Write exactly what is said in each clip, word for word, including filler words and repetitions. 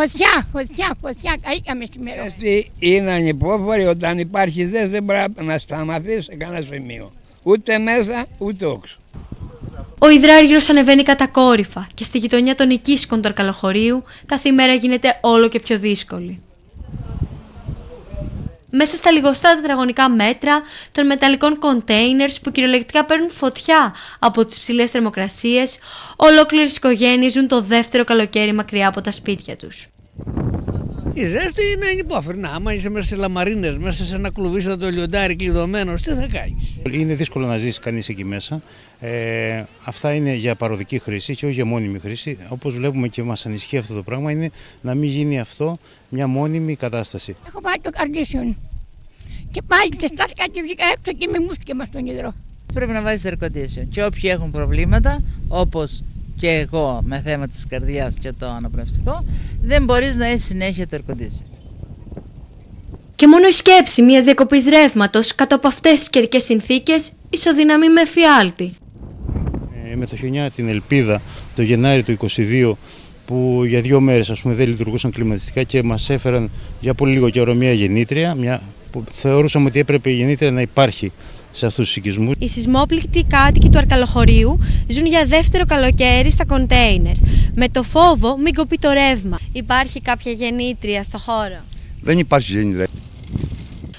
Φωτιά, φωτιά, φωτιά, καήκαμε σήμερα. Εσύ είναι ανυπόφοροι, όταν υπάρχει ζέστη δεν πρέπει να σταματήσει σε κανένα σημείο. Ούτε μέσα, ούτε όξω. Ο υδράριος ανεβαίνει κατακόρυφα και στη γειτονιά των οικίσκων του Αρκαλοχωρίου καθημέρα γίνεται όλο και πιο δύσκολη. Μέσα στα λιγοστά τετραγωνικά μέτρα των μεταλλικών κοντέινερς που κυριολεκτικά παίρνουν φωτιά από τις ψηλές θερμοκρασίες, ολόκληρες οικογένειες ζουν το δεύτερο καλοκαίρι μακριά από τα σπίτια τους. Η ζέστη είναι ανυπόφορη. Να, άμα είσαι μέσα σε λαμαρίνες, μέσα σε ένα κλουβί σαν το λιοντάρι κλειδωμένο, τι θα κάνεις. Είναι δύσκολο να ζήσει κανείς εκεί μέσα. Ε, αυτά είναι για παροδική χρήση και όχι για μόνιμη χρήση. Όπως βλέπουμε και μας ανησυχεί αυτό το πράγμα, είναι να μην γίνει αυτό μια μόνιμη κατάσταση. Έχω πάει το καρδίσιον και πάλι ξεστάθηκα και βγήκα έξω και με μουσκεμα στον υδρό. Πρέπει να βάζεις air condition. Και όποιοι έχουν προβλήματα, όπως και εγώ με θέμα της καρδιάς και το αναπνευστικό, δεν μπορείς να έχεις συνέχεια το ερκοντήσιο. Και μόνο η σκέψη μιας διακοπής ρεύματος κάτω από αυτές τις καιρικές συνθήκες ισοδυναμεί με φιάλτη. Ε, με το χιονιά την Ελπίδα το Γενάρη του είκοσι δύο, που για δύο μέρες ας πούμε δεν λειτουργούσαν κλιματιστικά και μας έφεραν για πολύ λίγο καιρό μια γεννήτρια, μια που θεωρούσαμε ότι έπρεπε η γεννήτρια να υπάρχει σε αυτούς τους οικισμούς. Οι σεισμόπληκτοι κάτοικοι του Αρκαλοχωρίου ζουν για δεύτερο καλοκαίρι στα κοντέινερ, με το φόβο μην κοπεί το ρεύμα. Υπάρχει κάποια γεννήτρια στο χώρο? Δεν υπάρχει γεννήτρια.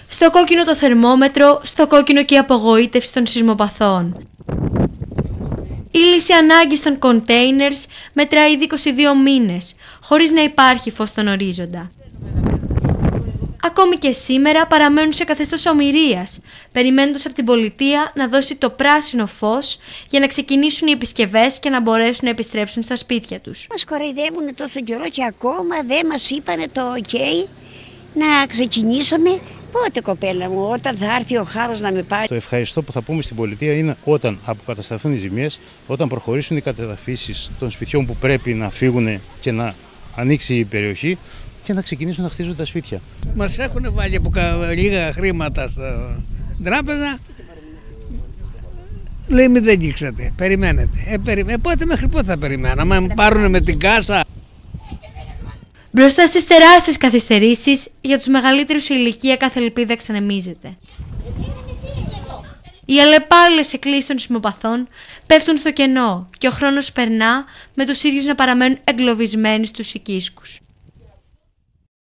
Στο κόκκινο το θερμόμετρο, στο κόκκινο και η απογοήτευση των σεισμοπαθών. Η λύση ανάγκης των κοντέινερ μετράει ήδη είκοσι δύο μήνες, χωρίς να υπάρχει φως στον ορίζοντα. Ακόμη και σήμερα παραμένουν σε καθεστώς ομηρίας, περιμένοντας από την πολιτεία να δώσει το πράσινο φως για να ξεκινήσουν οι επισκευές και να μπορέσουν να επιστρέψουν στα σπίτια τους. Μας κοροϊδεύουν τόσο καιρό και ακόμα δεν μας είπανε το OK να ξεκινήσουμε. Πότε, κοπέλα μου, όταν θα έρθει ο χάρος να με πάρει? Το ευχαριστώ που θα πούμε στην πολιτεία είναι όταν αποκατασταθούν οι ζημίες, όταν προχωρήσουν οι κατεδαφίσεις των σπιτιών που πρέπει να φύγουν και να ανοίξει η περιοχή, και να ξεκινήσουν να χτίζουν τα σπίτια. Μας έχουν βάλει από λίγα χρήματα στην τράπεζα. Λέει μη δεν αγγίξατε, περιμένετε. Ε, περιμέ... Πότε μέχρι πότε θα περιμένω, άμα μου πάρουν με την κάσα. Μπροστά στις τεράστιες καθυστερήσεις, για τους μεγαλύτερους η ηλικία κάθε ελπίδα ξανεμίζεται. Οι αλλεπάλληλες εκκλήσεις των σεισμοπαθών πέφτουν στο κενό και ο χρόνος περνά με τους ίδιους να παραμένουν εγκλωβισμένοι στους οικίσκους.